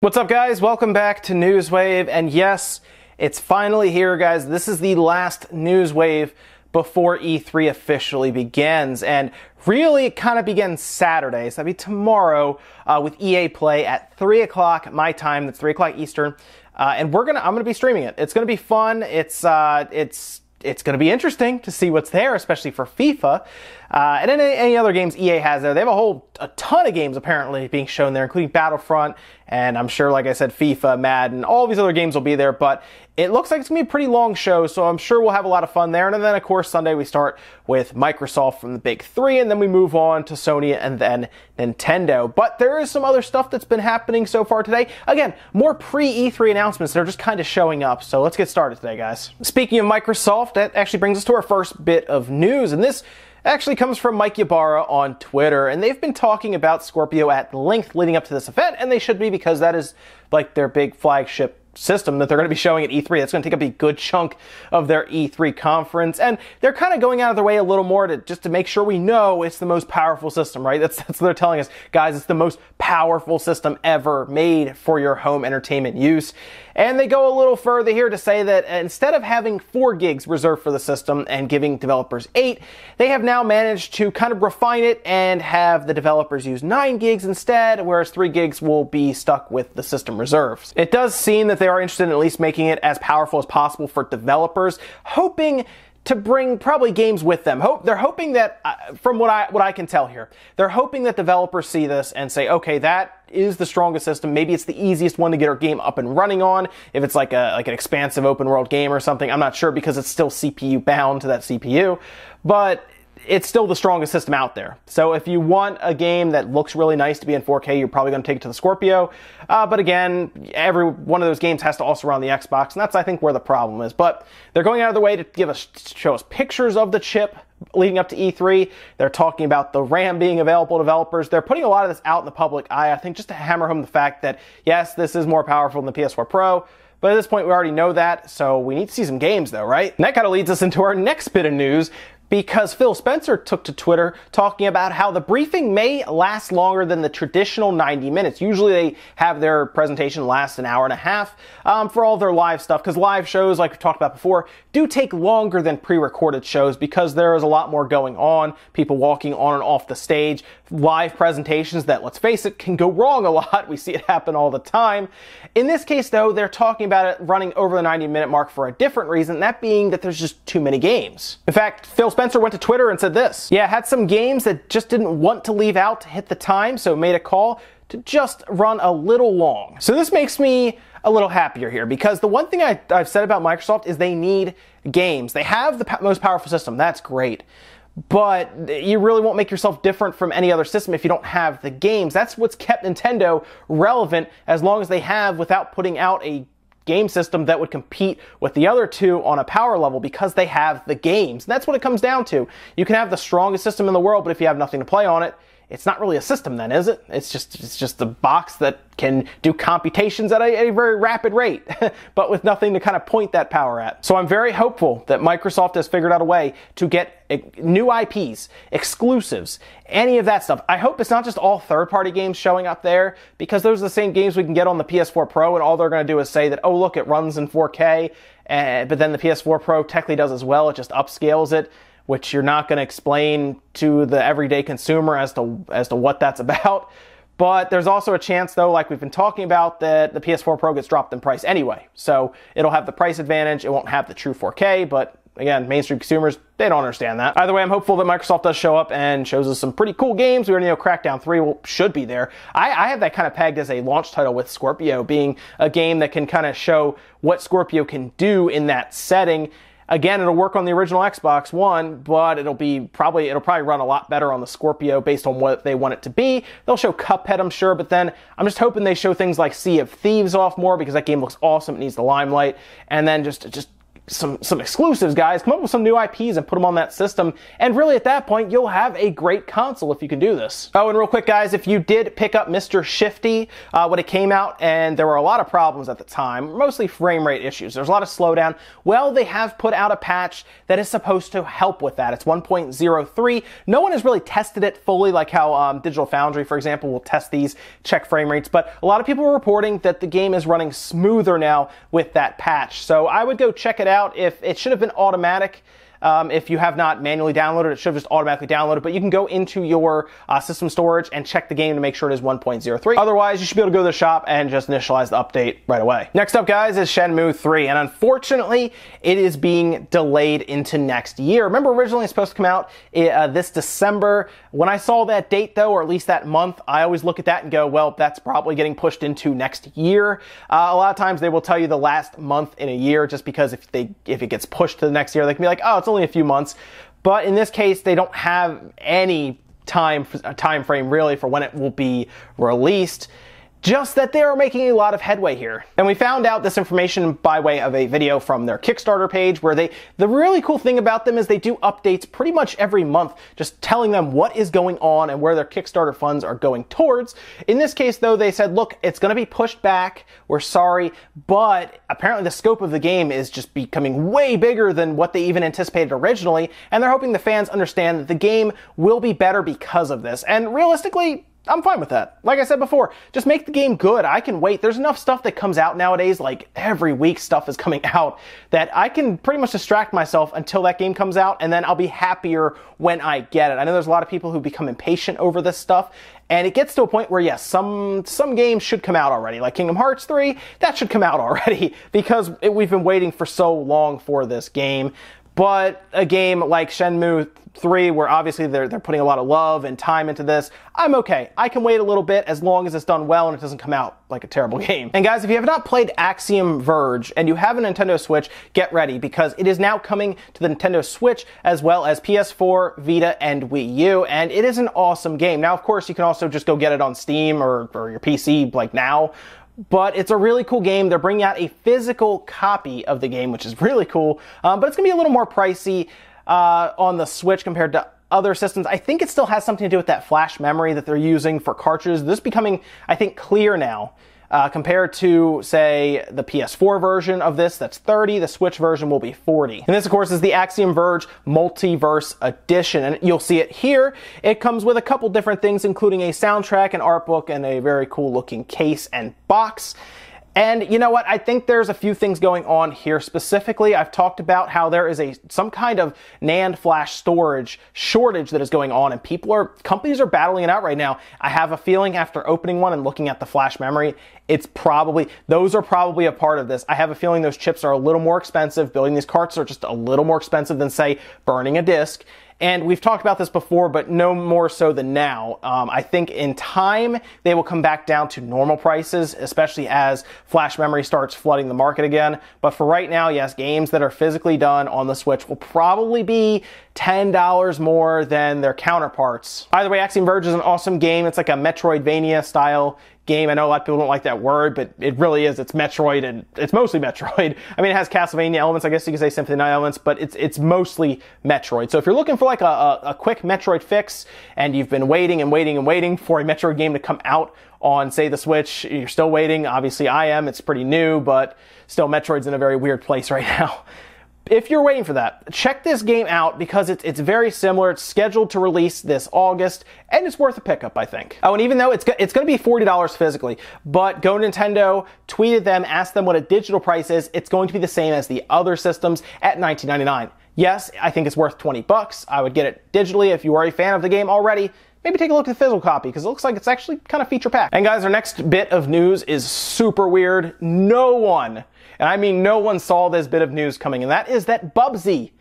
What's up, guys? Welcome back to Newswave, and yes, it's finally here, guys. This is the last Newswave before E3 officially begins, and really it kind of begins Saturday, so that'd be tomorrow with EA Play at 3 o'clock my time. That's 3 o'clock Eastern, and I'm gonna be streaming it. It's gonna be fun. It's going to be interesting to see what's there, especially for FIFA and any other games EA has there. They have a ton of games apparently being shown there, including Battlefront, and I'm sure, like I said, FIFA, Madden, all these other games will be there, but it looks like it's going to be a pretty long show, so I'm sure we'll have a lot of fun there. And then, of course, Sunday we start with Microsoft from the Big Three, and then we move on to Sony and then Nintendo. But there is some other stuff that's been happening so far today. Again, more pre-E3 announcements that are just kind of showing up, so let's get started today, guys. Speaking of Microsoft, that actually brings us to our first bit of news, and this actually comes from Mike Ybarra on Twitter, and they've been talking about Scorpio at length leading up to this event, and they should be, because that is like their big flagship system that they're going to be showing at E3. That's going to take up a good chunk of their E3 conference, and they're kind of going out of their way a little more to make sure we know it's the most powerful system, right? That's what they're telling us, guys. It's the most powerful system ever made for your home entertainment use. And they go a little further here to say that instead of having 4 gigs reserved for the system and giving developers 8, they have now managed to kind of refine it and have the developers use 9 gigs instead, whereas 3 gigs will be stuck with the system reserves. It does seem that they are interested in at least making it as powerful as possible for developers, hoping to bring probably games with them. They're hoping that, from what I can tell here, they're hoping that developers see this and say, okay, that is the strongest system. Maybe it's the easiest one to get our game up and running on, if it's like an expansive open world game or something. I'm not sure, because it's still CPU bound to that CPU, but it's still the strongest system out there. So if you want a game that looks really nice to be in 4K, you're probably going to take it to the Scorpio. But again, every one of those games has to also run on the Xbox, and that's, I think, where the problem is. But they're going out of the way to show us pictures of the chip leading up to E3. They're talking about the RAM being available to developers. They're putting a lot of this out in the public eye, I think, just to hammer home the fact that, yes, this is more powerful than the PS4 Pro. But at this point, we already know that, so we need to see some games, though, right? And that kind of leads us into our next bit of news, because Phil Spencer took to Twitter talking about how the briefing may last longer than the traditional 90 minutes. Usually they have their presentation last an hour and a half for all their live stuff, because live shows, like we've talked about before, do take longer than pre-recorded shows because there is a lot more going on, people walking on and off the stage, live presentations that, let's face it, can go wrong a lot. We see it happen all the time. In this case, though, they're talking about it running over the 90-minute mark for a different reason, that being that there's just too many games. In fact, Phil Spencer went to Twitter and said this, yeah, had some games that just didn't want to leave out to hit the time, so made a call to just run a little long. So this makes me a little happier here, because the one thing I've said about Microsoft is they need games. They have the most powerful system, that's great, but you really won't make yourself different from any other system if you don't have the games. That's what's kept Nintendo relevant as long as they have, without putting out a game system that would compete with the other two on a power level, because they have the games. And that's what it comes down to. You can have the strongest system in the world, but if you have nothing to play on it, it's not really a system then, is it? It's just a box that can do computations at a very rapid rate, but with nothing to kind of point that power at. So I'm very hopeful that Microsoft has figured out a way to get new IPs, exclusives, any of that stuff. I hope it's not just all third-party games showing up there, because those are the same games we can get on the PS4 Pro, and all they're going to do is say that, oh, look, it runs in 4K, but then the PS4 Pro technically does as well, it just upscales it, which you're not going to explain to the everyday consumer as to what that's about. But there's also a chance, though, like we've been talking about, that the PS4 Pro gets dropped in price anyway. So it'll have the price advantage, it won't have the true 4K, but again, mainstream consumers, they don't understand that. Either way, I'm hopeful that Microsoft does show up and shows us some pretty cool games. We already know Crackdown 3 should be there. I have that kind of pegged as a launch title, with Scorpio being a game that can kind of show what Scorpio can do in that setting. Again, it'll work on the original Xbox One, but it'll probably run a lot better on the Scorpio based on what they want it to be. They'll show Cuphead, I'm sure, but then I'm just hoping they show things like Sea of Thieves off more, because that game looks awesome, it needs the limelight, and then just some exclusives, guys. Come up with some new IPs and put them on that system. And really, at that point, you'll have a great console if you can do this. Oh, and real quick, guys, if you did pick up Mr. Shifty when it came out, and there were a lot of problems at the time, mostly frame rate issues. There's a lot of slowdown. Well, they have put out a patch that is supposed to help with that. It's 1.03. No one has really tested it fully, like how Digital Foundry, for example, will test these, check frame rates. But a lot of people are reporting that the game is running smoother now with that patch. So I would go check it out. If it should have been automatic, if you have not manually downloaded, it should have just automatically downloaded, but you can go into your system storage and check the game to make sure it is 1.03. Otherwise, you should be able to go to the shop and just initialize the update right away. Next up, guys, is Shenmue 3, and unfortunately, it is being delayed into next year. Remember, originally it's supposed to come out this December. When I saw that date, though, or at least that month, I always look at that and go, well, that's probably getting pushed into next year. A lot of times, they will tell you the last month in a year, just because if it gets pushed to the next year, they can be like, oh, it's only a few months. But in this case, they don't have any time frame really for when it will be released. Just that they are making a lot of headway here. And we found out this information by way of a video from their Kickstarter page, where the really cool thing about them is they do updates pretty much every month, just telling them what is going on and where their Kickstarter funds are going towards. In this case, though, they said, look, it's going to be pushed back. We're sorry, but apparently the scope of the game is just becoming way bigger than what they even anticipated originally. And they're hoping the fans understand that the game will be better because of this. And realistically, I'm fine with that. Like I said before, just make the game good. I can wait. There's enough stuff that comes out nowadays, like every week stuff is coming out, that I can pretty much distract myself until that game comes out, and then I'll be happier when I get it. I know there's a lot of people who become impatient over this stuff, and it gets to a point where, yes, some games should come out already. Like Kingdom Hearts 3, that should come out already, because we've been waiting for so long for this game. But a game like Shenmue 3, where obviously they're putting a lot of love and time into this, I'm okay. I can wait a little bit as long as it's done well and it doesn't come out like a terrible game. And guys, if you have not played Axiom Verge and you have a Nintendo Switch, get ready, because it is now coming to the Nintendo Switch as well as PS4, Vita, and Wii U, and it is an awesome game. Now, of course, you can also just go get it on Steam or your PC like now, but it's a really cool game. They're bringing out a physical copy of the game, which is really cool, but it's going to be a little more pricey on the Switch compared to other systems. I think it still has something to do with that flash memory that they're using for cartridges. This is becoming, I think, clear now. Compared to, say, the PS4 version of this, that's 30, the Switch version will be 40. And this, of course, is the Axiom Verge Multiverse Edition, and you'll see it here. It comes with a couple different things, including a soundtrack, an art book, and a very cool-looking case and box. And you know what? I think there's a few things going on here specifically. I've talked about how there is some kind of NAND flash storage shortage that is going on, and companies are battling it out right now. I have a feeling after opening one and looking at the flash memory, those are probably a part of this. I have a feeling those chips are a little more expensive. Building these carts are just a little more expensive than, say, burning a disc. And we've talked about this before, but no more so than now. I think in time, they will come back down to normal prices, especially as flash memory starts flooding the market again. But for right now, yes, games that are physically done on the Switch will probably be $10 more than their counterparts. Either way, Axiom Verge is an awesome game. It's like a Metroidvania-style game. I know a lot of people don't like that word, but it really is. It's Metroid, and it's mostly Metroid. I mean, it has Castlevania elements. I guess you could say Symphony 9 elements, but it's mostly Metroid. So if you're looking for like a quick Metroid fix, and you've been waiting and waiting and waiting for a Metroid game to come out on, say, the Switch, you're still waiting. Obviously, I am. It's pretty new, but still, Metroid's in a very weird place right now. If you're waiting for that, check this game out, because it's very similar. It's scheduled to release this August, and it's worth a pickup, I think. Oh, and even though it's going to be $40 physically, but Go Nintendo tweeted them, asked them what a digital price is. It's going to be the same as the other systems at $19.99. Yes, I think it's worth $20. I would get it digitally. If you are a fan of the game already, maybe take a look at the physical copy, because it looks like it's actually kind of feature-packed. And guys, our next bit of news is super weird. No one, and I mean no one, saw this bit of news coming, and that is that Bubsy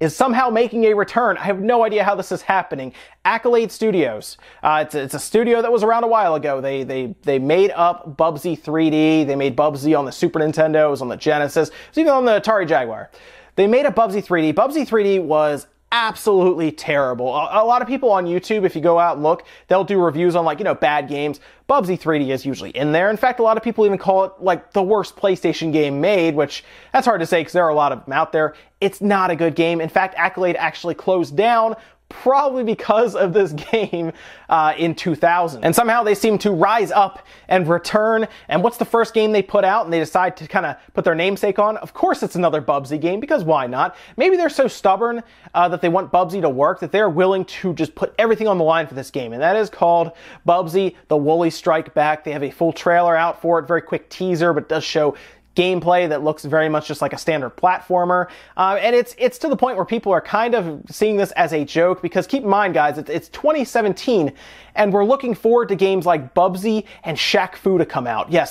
is somehow making a return. I have no idea how this is happening. Accolade Studios. It's a studio that was around a while ago. They made up Bubsy 3D. They made Bubsy on the Super Nintendo. It was on the Genesis. It was even on the Atari Jaguar. They made up Bubsy 3D. Bubsy 3D was absolutely terrible. A lot of people on YouTube, if you go out and look, they'll do reviews on, like, you know, bad games. Bubsy 3D is usually in there. In fact, a lot of people even call it, like, the worst PlayStation game made, which that's hard to say because there are a lot of them out there. It's not a good game. In fact, Accolade actually closed down probably because of this game in 2000. And somehow they seem to rise up and return. And what's the first game they put out and they decide to kind of put their namesake on? Of course it's another Bubsy game, because why not? Maybe they're so stubborn that they want Bubsy to work that they're willing to just put everything on the line for this game. And that is called Bubsy, The Woolies Strike Back. They have a full trailer out for it, very quick teaser, but it does show gameplay that looks very much just like a standard platformer, and it's to the point where people are kind of seeing this as a joke, because keep in mind, guys, it's 2017, and we're looking forward to games like Bubsy and Shaq Fu to come out. Yes,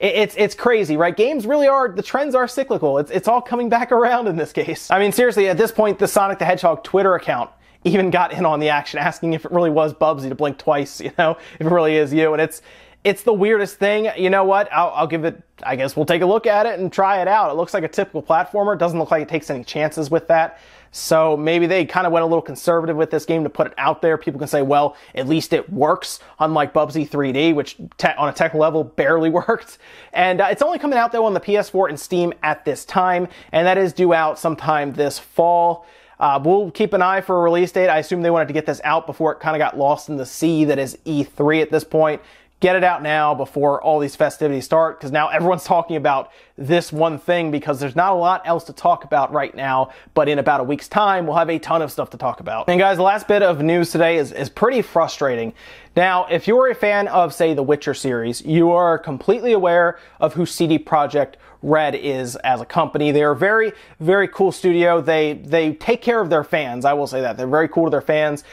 it's crazy, right? Games really are, the trends are cyclical. It's all coming back around in this case. I mean, seriously, at this point, the Sonic the Hedgehog Twitter account even got in on the action, asking if it really was Bubsy to blink twice, you know, if it really is you, and it's the weirdest thing. You know what? I'll give it, I guess we'll take a look at it and try it out. It looks like a typical platformer. It doesn't look like it takes any chances with that. So maybe they kind of went a little conservative with this game to put it out there. People can say, well, at least it works, unlike Bubsy 3D, which on a tech level barely worked. And it's only coming out, though, on the PS4 and Steam at this time, and that is due out sometime this fall. We'll keep an eye for a release date. I assume they wanted to get this out before it kind of got lost in the sea that is E3 at this point. Get it out now before all these festivities start, because now everyone's talking about this one thing, because there's not a lot else to talk about right now, but in about a week's time, we'll have a ton of stuff to talk about. And guys, the last bit of news today is pretty frustrating. Now, if you're a fan of, say, the Witcher series, you are completely aware of who CD Projekt Red is as a company. They are a very, very cool studio. They take care of their fans, I will say that. They're very cool to their fans.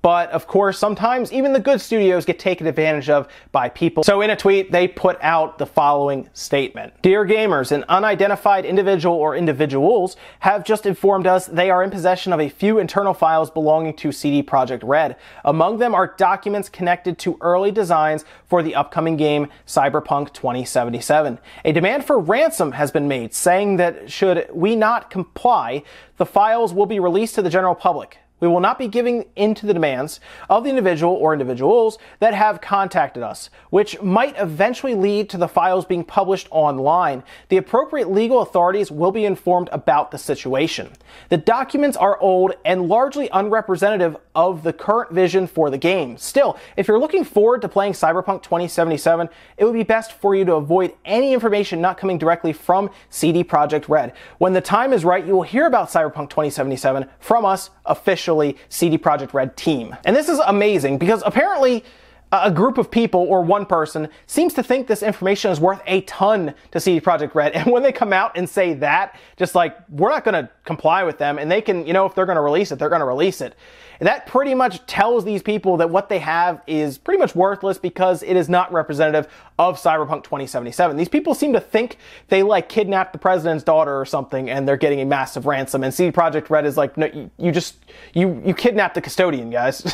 But of course, sometimes even the good studios get taken advantage of by people. So in a tweet, they put out the following statement. Dear gamers, an unidentified individual or individuals have just informed us they are in possession of a few internal files belonging to CD Projekt Red. Among them are documents connected to early designs for the upcoming game Cyberpunk 2077. A demand for ransom has been made, saying that should we not comply, the files will be released to the general public. We will not be giving in to the demands of the individual or individuals that have contacted us, which might eventually lead to the files being published online. The appropriate legal authorities will be informed about the situation. The documents are old and largely unrepresentative of the current vision for the game. Still, if you're looking forward to playing Cyberpunk 2077, it would be best for you to avoid any information not coming directly from CD Projekt Red. When the time is right, you will hear about Cyberpunk 2077 from us officially. CD Projekt Red team. And this is amazing, because apparently a group of people or one person seems to think this information is worth a ton to CD Projekt Red, and when they come out and say that, just like, we're not going to comply with them, and they can, you know, if they're going to release it, they're going to release it. That pretty much tells these people that what they have is pretty much worthless, because it is not representative of Cyberpunk 2077. These people seem to think they, like, kidnapped the president's daughter or something, and they're getting a massive ransom, and CD Projekt Red is like, no, you kidnapped the custodian, guys.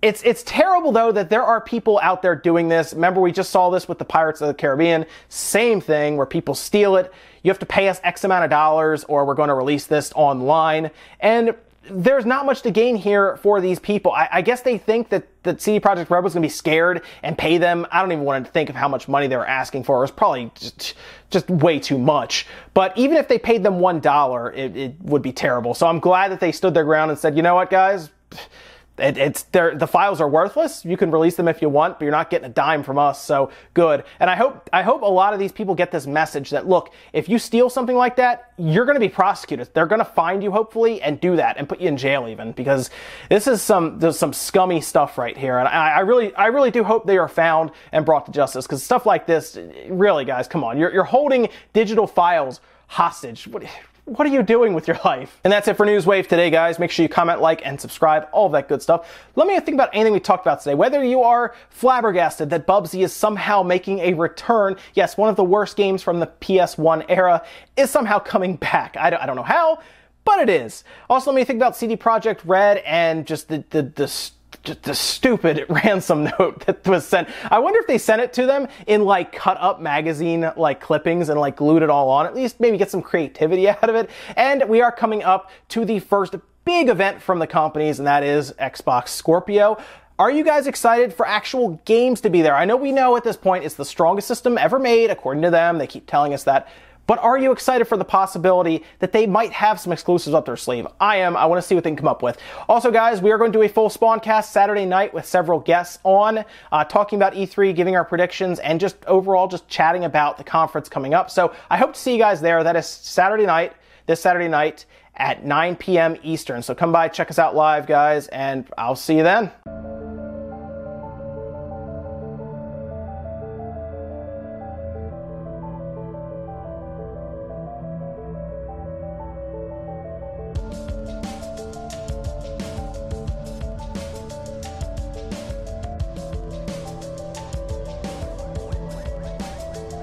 It's terrible, though, that there are people out there doing this. Remember, we just saw this with the Pirates of the Caribbean. Same thing, where people steal it. You have to pay us X amount of dollars or we're going to release this online. And there's not much to gain here for these people. I guess they think that CD Projekt Red was going to be scared and pay them. I don't even want to think of how much money they were asking for. It was probably just way too much. But even if they paid them $1, it would be terrible. So I'm glad that they stood their ground and said, you know what, guys? The files are worthless. You can release them if you want, but you're not getting a dime from us, so good. And I hope a lot of these people get this message that, look, if you steal something like that, you're going to be prosecuted. They're going to find you, hopefully, and do that, and put you in jail even, because this is there's some scummy stuff right here. And I really do hope they are found and brought to justice, because stuff like this, really, guys, come on. You're holding digital files hostage. What are you doing with your life? And that's it for News Wave today, guys. Make sure you comment, like, and subscribe, all that good stuff. Let me think about anything we talked about today. Whether you are flabbergasted that Bubsy is somehow making a return, yes, one of the worst games from the PS1 era is somehow coming back. I don't know how, but it is. Also, let me think about CD Projekt Red and just the just a stupid ransom note that was sent. I wonder if they sent it to them in like cut up magazine like clippings and like glued it all on. At least maybe get some creativity out of it. And we are coming up to the first big event from the companies, and that is Xbox Scorpio. Are you guys excited for actual games to be there? I know we know at this point it's the strongest system ever made, according to them. They keep telling us that. But are you excited for the possibility that they might have some exclusives up their sleeve? I am. I want to see what they can come up with. Also, guys, we are going to do a full Spawncast Saturday night with several guests on, talking about E3, giving our predictions, and just overall just chatting about the conference coming up. So I hope to see you guys there. That is Saturday night, this Saturday night at 9 p.m. Eastern. So come by, check us out live, guys, and I'll see you then.